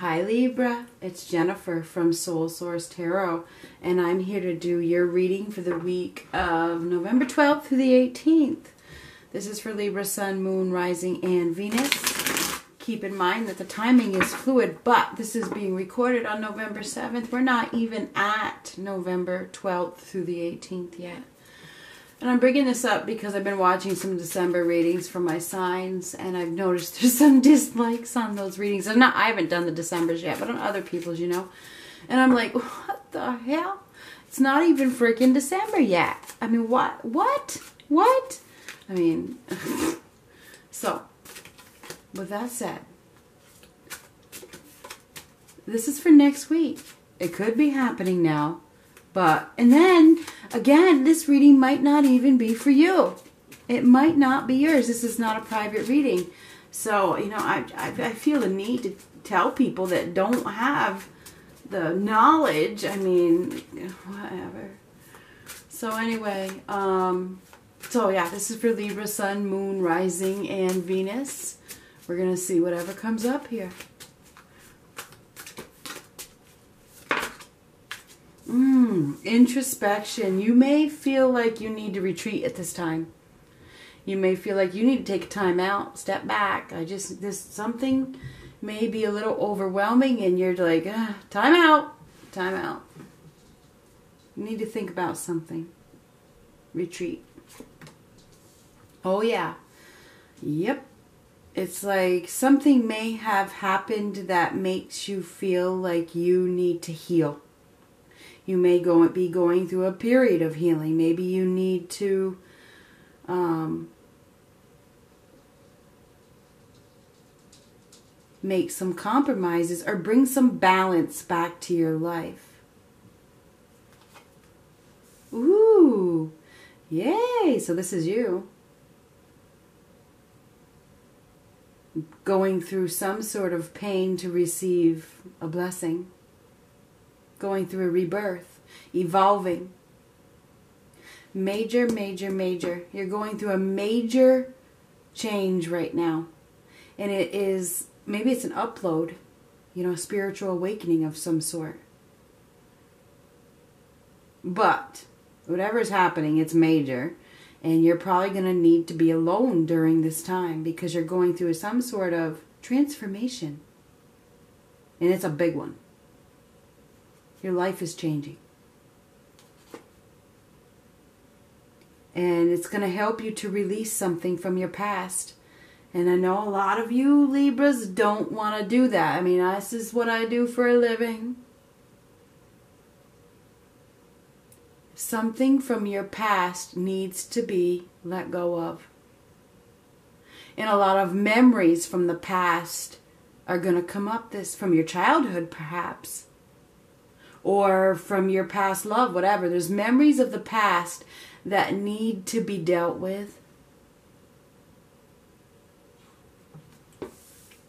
Hi Libra, it's Jennifer from Soul Source Tarot, and I'm here to do your reading for the week of November 12th through the 18th. This is for Libra, Sun, Moon, Rising, and Venus. Keep in mind that the timing is fluid, but this is being recorded on November 7th. We're not even at November 12th through the 18th yet. And I'm bringing this up because I've been watching some December readings for my signs, and I've noticed there's some dislikes on those readings. I haven't done the Decembers yet, but on other people's, you know. And I'm like, what the hell? It's not even freaking December yet. I mean, what? I mean, so, with that said, this is for next week. It could be happening now. But, and then, again, this reading might not even be for you. It might not be yours. This is not a private reading. So, you know, I feel the need to tell people that don't have the knowledge. I mean, whatever. So anyway, so yeah, this is for Libra, Sun, Moon, Rising, and Venus. We're going to see whatever comes up here. Introspection. You may feel like you need to retreat at this time. You may feel like you need to take time out, step back. Something may be a little overwhelming and you're like, time out. You need to think about something. Retreat. Oh yeah. Yep. It's like something may have happened that makes you feel like you need to heal. You may be going through a period of healing. Maybe you need to make some compromises or bring some balance back to your life. Ooh, yay! So this is you. Going through some sort of pain to receive a blessing. Going through a rebirth, evolving. Major, major, major. You're going through a major change right now. And it is, maybe it's an upload, you know, a spiritual awakening of some sort. But whatever's happening, it's major. And you're probably going to need to be alone during this time because you're going through some sort of transformation. And it's a big one. Your life is changing. And it's going to help you to release something from your past. And I know a lot of you Libras don't want to do that. I mean, this is what I do for a living. Something from your past needs to be let go of. And a lot of memories from the past are going to come up from your childhood perhaps. Or from your past love, whatever. There's memories of the past that need to be dealt with.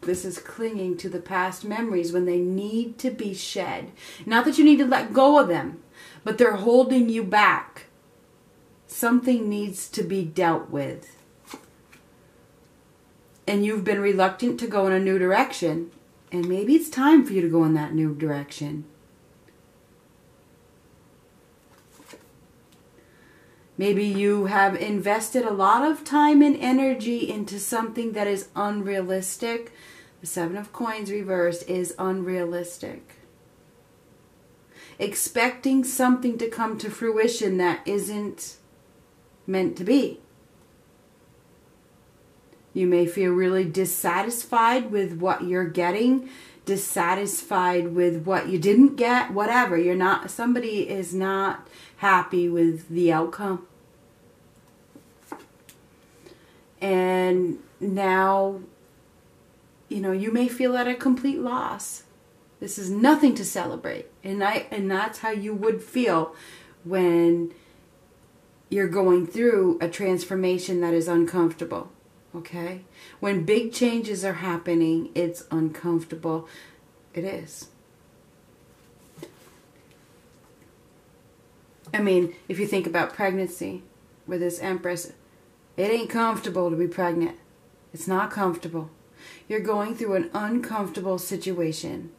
This is clinging to the past memories when they need to be shed. Not that you need to let go of them, but they're holding you back. Something needs to be dealt with. And you've been reluctant to go in a new direction. And maybe it's time for you to go in that new direction. Maybe you have invested a lot of time and energy into something that is unrealistic. The Seven of Coins reversed is unrealistic. Expecting something to come to fruition that isn't meant to be. You may feel really dissatisfied with what you're getting, dissatisfied with what you didn't get, whatever. Somebody is not happy with the outcome. And now, you know, you may feel at a complete loss. This is nothing to celebrate. And that's how you would feel when you're going through a transformation that is uncomfortable. Okay? When big changes are happening, it's uncomfortable. It is. I mean, if you think about pregnancy with this Empress, it ain't comfortable to be pregnant. It's not comfortable. You're going through an uncomfortable situation.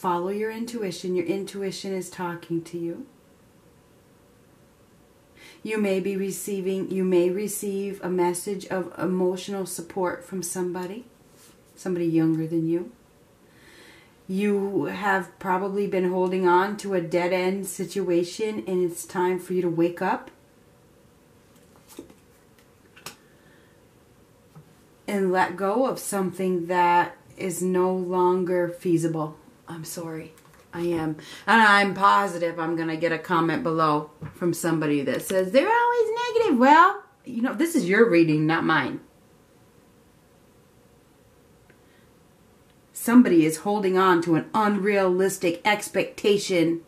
Follow your intuition. Your intuition is talking to you. You may receive a message of emotional support from somebody younger than you. You have probably been holding on to a dead-end situation, and it's time for you to wake up and let go of something that is no longer feasible. I'm sorry. I am. And I'm positive I'm going to get a comment below from somebody that says, they're always negative. Well, you know, this is your reading, not mine. Somebody is holding on to an unrealistic expectation.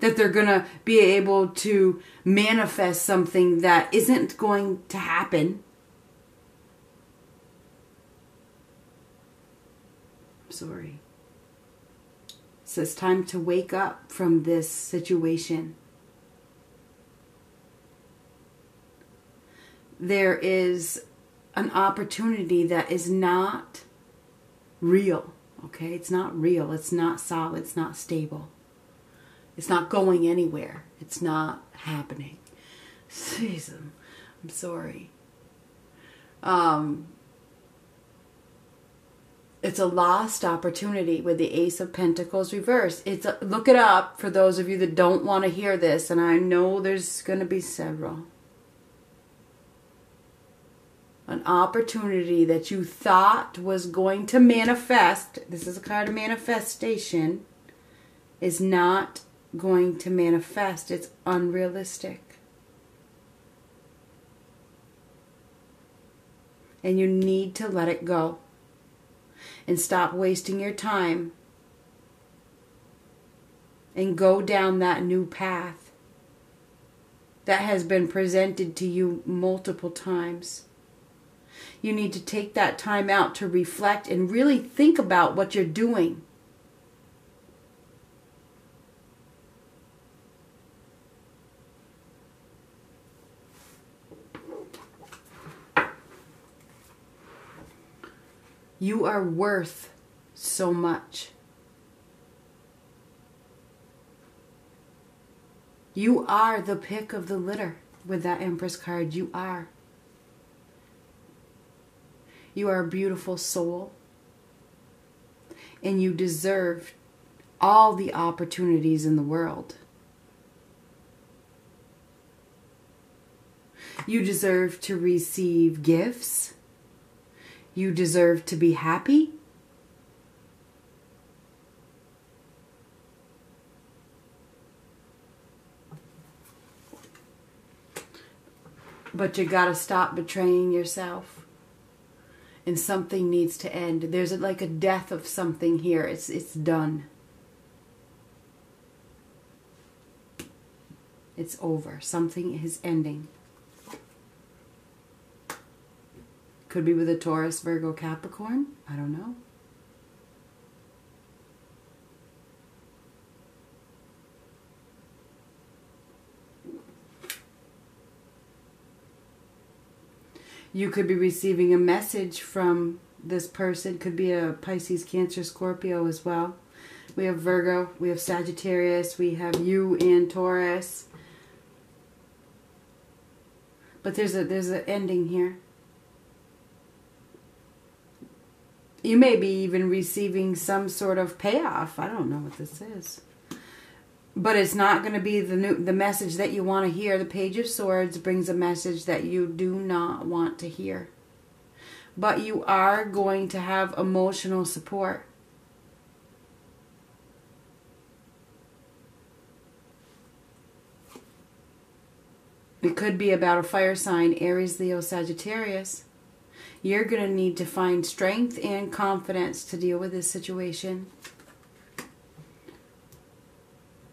That they're going to be able to manifest something that isn't going to happen. Sorry. So it's time to wake up from this situation. There is an opportunity that is not real. Okay? It's not real. It's not solid. It's not stable. It's not going anywhere. It's not happening. Season. I'm sorry. It's a lost opportunity with the Ace of Pentacles reversed. Look it up for those of you that don't want to hear this, and I know there's going to be several. An opportunity that you thought was going to manifest, this is a card of manifestation, is not going to manifest. It's unrealistic. And you need to let it go. And stop wasting your time. And go down that new path that has been presented to you multiple times. You need to take that time out to reflect and really think about what you're doing. You are worth so much. You are the pick of the litter with that Empress card. You are. You are a beautiful soul. And you deserve all the opportunities in the world. You deserve to receive gifts. You deserve to be happy. But you gotta stop betraying yourself. And something needs to end. There's like a death of something here. It's done. It's over. Something is ending. Could be with a Taurus, Virgo, Capricorn. I don't know. You could be receiving a message from this person. Could be a Pisces, Cancer, Scorpio as well. We have Virgo. We have Sagittarius. We have you and Taurus. But there's an ending here. You may be even receiving some sort of payoff. I don't know what this is. But it's not going to be the message that you want to hear. The Page of Swords brings a message that you do not want to hear. But you are going to have emotional support. It could be about a fire sign, Aries, Leo, Sagittarius. You're going to need to find strength and confidence to deal with this situation.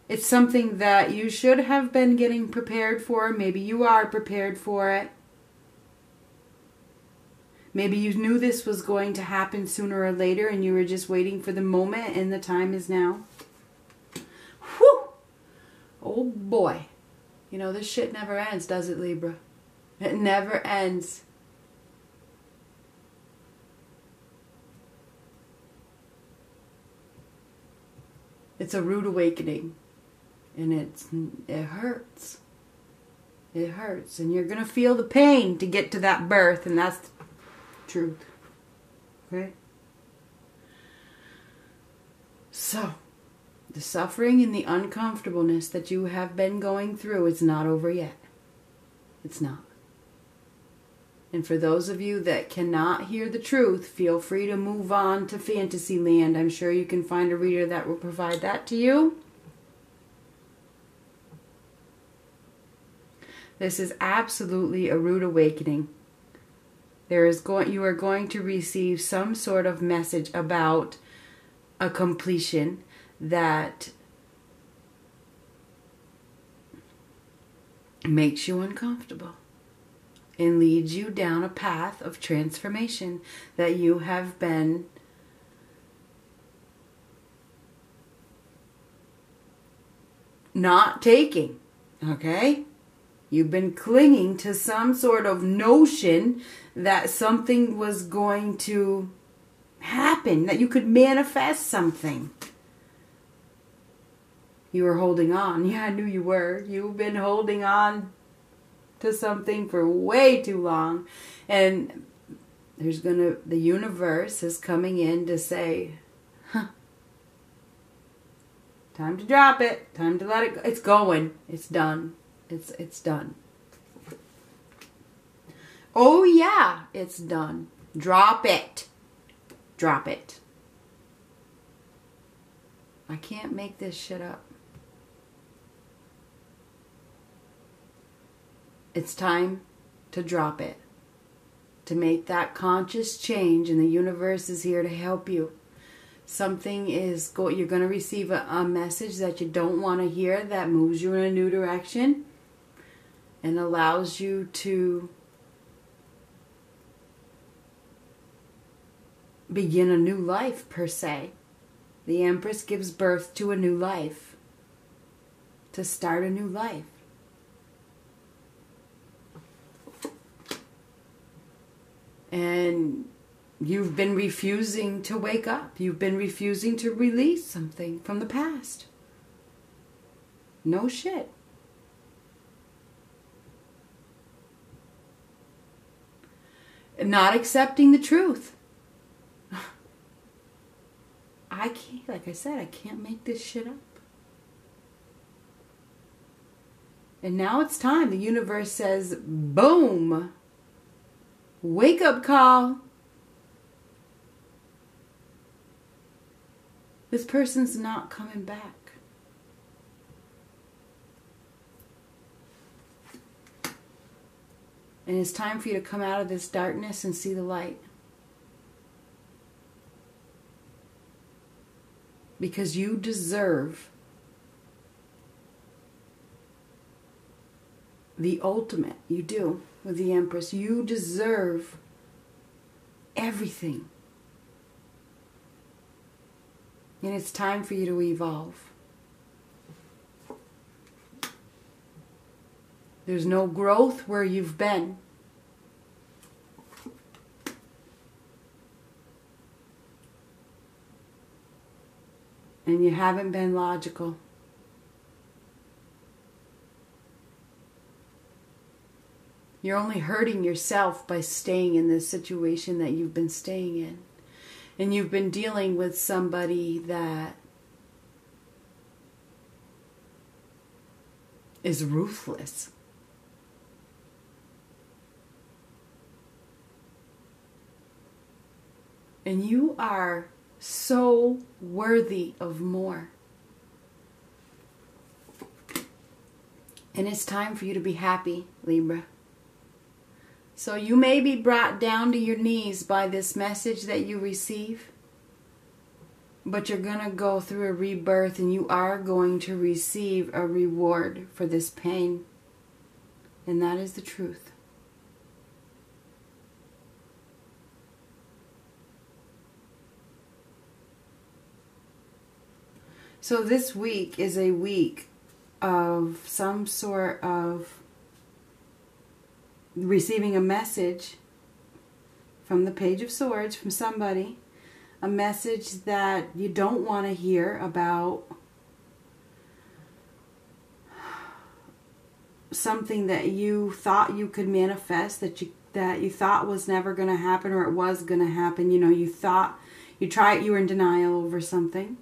It's something that you should have been getting prepared for. Maybe you are prepared for it. Maybe you knew this was going to happen sooner or later and you were just waiting for the moment, and the time is now. Whew! Oh boy. You know, this shit never ends, does it, Libra? It never ends. It's a rude awakening, and it hurts. It hurts, and you're going to feel the pain to get to that birth, and that's the truth. Okay? So, the suffering and the uncomfortableness that you have been going through is not over yet. It's not. And for those of you that cannot hear the truth, feel free to move on to fantasy land. I'm sure you can find a reader that will provide that to you. This is absolutely a rude awakening. You are going to receive some sort of message about a completion that makes you uncomfortable and leads you down a path of transformation that you have been not taking, okay? You've been clinging to some sort of notion that something was going to happen, that you could manifest something. You were holding on. Yeah, I knew you were. You've been holding on to something for way too long. And the universe is coming in to say, huh, time to drop it. Time to let it go. It's going. It's done. It's done. Oh yeah, it's done. Drop it. Drop it. I can't make this shit up. It's time to drop it. To make that conscious change, and the universe is here to help you. Something is you're going to receive a message that you don't want to hear, that moves you in a new direction and allows you to begin a new life, per se. The Empress gives birth to a new life, to start a new life. And you've been refusing to wake up. You've been refusing to release something from the past. No shit. Not accepting the truth. I can't, like I said, I can't make this shit up. And now it's time. The universe says, boom. Wake up call. This person's not coming back. And it's time for you to come out of this darkness and see the light. Because you deserve the ultimate. You do, with the Empress. You deserve everything. And it's time for you to evolve. There's no growth where you've been. And you haven't been logical. You're only hurting yourself by staying in this situation that you've been staying in. And you've been dealing with somebody that is ruthless. And you are so worthy of more. And it's time for you to be happy, Libra. So you may be brought down to your knees by this message that you receive, but you're going to go through a rebirth, and you are going to receive a reward for this pain. And that is the truth. So this week is a week of some sort of receiving a message from the Page of Swords, from somebody, a message that you don't want to hear about something that you thought you could manifest, that you thought was never going to happen, or it was going to happen. You know, you thought, you were in denial over something.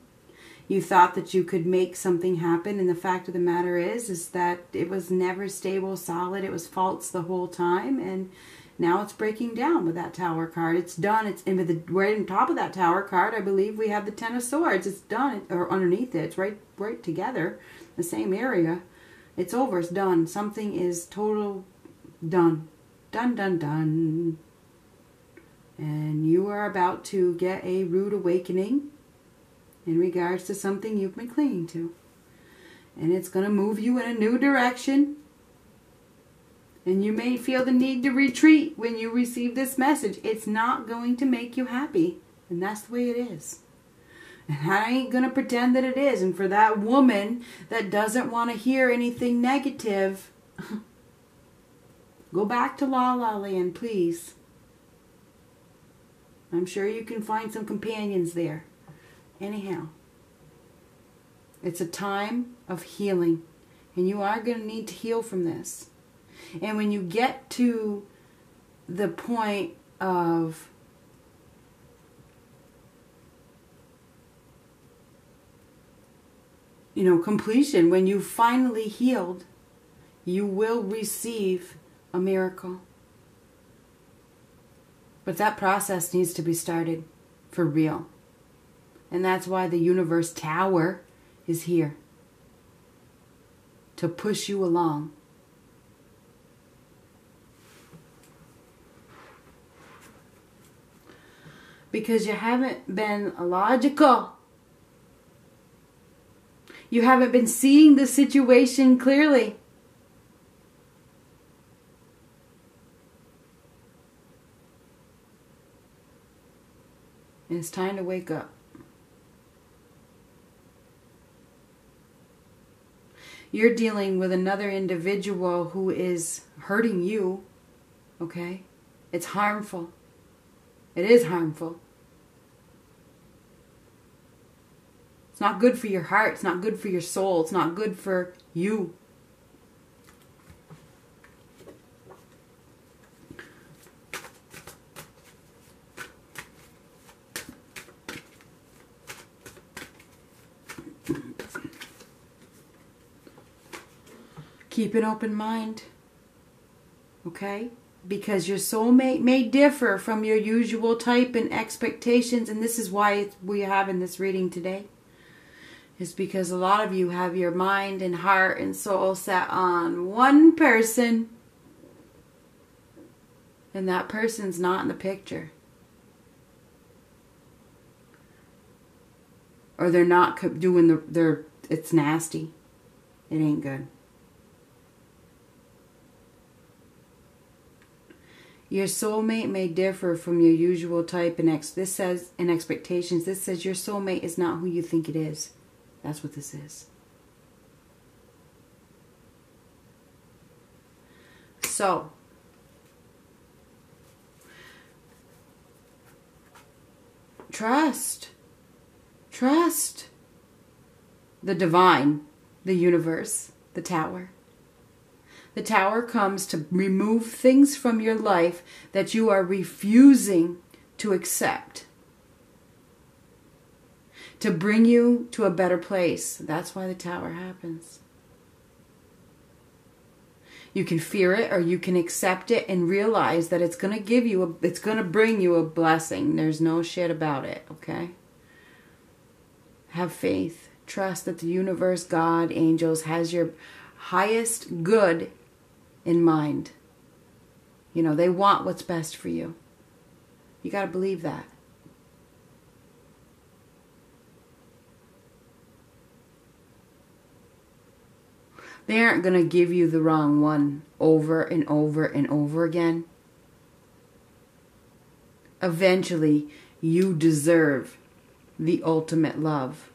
You thought that you could make something happen, and the fact of the matter is that it was never stable, solid. It was false the whole time, and now it's breaking down with that Tower card. It's done. It's in the right on top of that Tower card. I believe we have the Ten of Swords. It's done, or underneath it. It's right together, the same area. It's over. It's done. Something is total done, done, done, done. And you are about to get a rude awakening in regards to something you've been clinging to. And it's going to move you in a new direction. And you may feel the need to retreat when you receive this message. It's not going to make you happy. And that's the way it is. And I ain't going to pretend that it is. And for that woman that doesn't want to hear anything negative, go back to La La Land, please. I'm sure you can find some companions there. Anyhow, it's a time of healing, and you are going to need to heal from this. And when you get to the point of completion, when you finally healed, you will receive a miracle. But that process needs to be started for real. And that's why the Universe Tower is here, to push you along. Because you haven't been logical. You haven't been seeing the situation clearly. And it's time to wake up. You're dealing with another individual who is hurting you, okay? It's harmful. It is harmful. It's not good for your heart. It's not good for your soul. It's not good for you. Keep an open mind, okay? Because your soulmate may differ from your usual type and expectations, and this is why we have in this reading today. It's because a lot of you have your mind and heart and soul set on one person, and that person's not in the picture. Or they're not doing it's nasty. It ain't good. Your soulmate may differ from your usual type and expectations. This says your soulmate is not who you think it is. That's what this is. So, trust the divine, the universe, the Tower. The Tower comes to remove things from your life that you are refusing to accept, to bring you to a better place. That's why the Tower happens. You can fear it, or you can accept it and realize that it's going to give you it's going to bring you a blessing. There's no shit about it, okay? Have faith. Trust that the universe, God, angels, has your highest good in mind. You know, they want what's best for you. You got to believe that. They aren't going to give you the wrong one over and over and over again. Eventually, you deserve the ultimate love.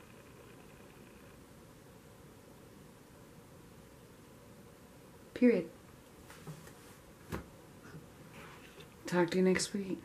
Period. Talk to you next week.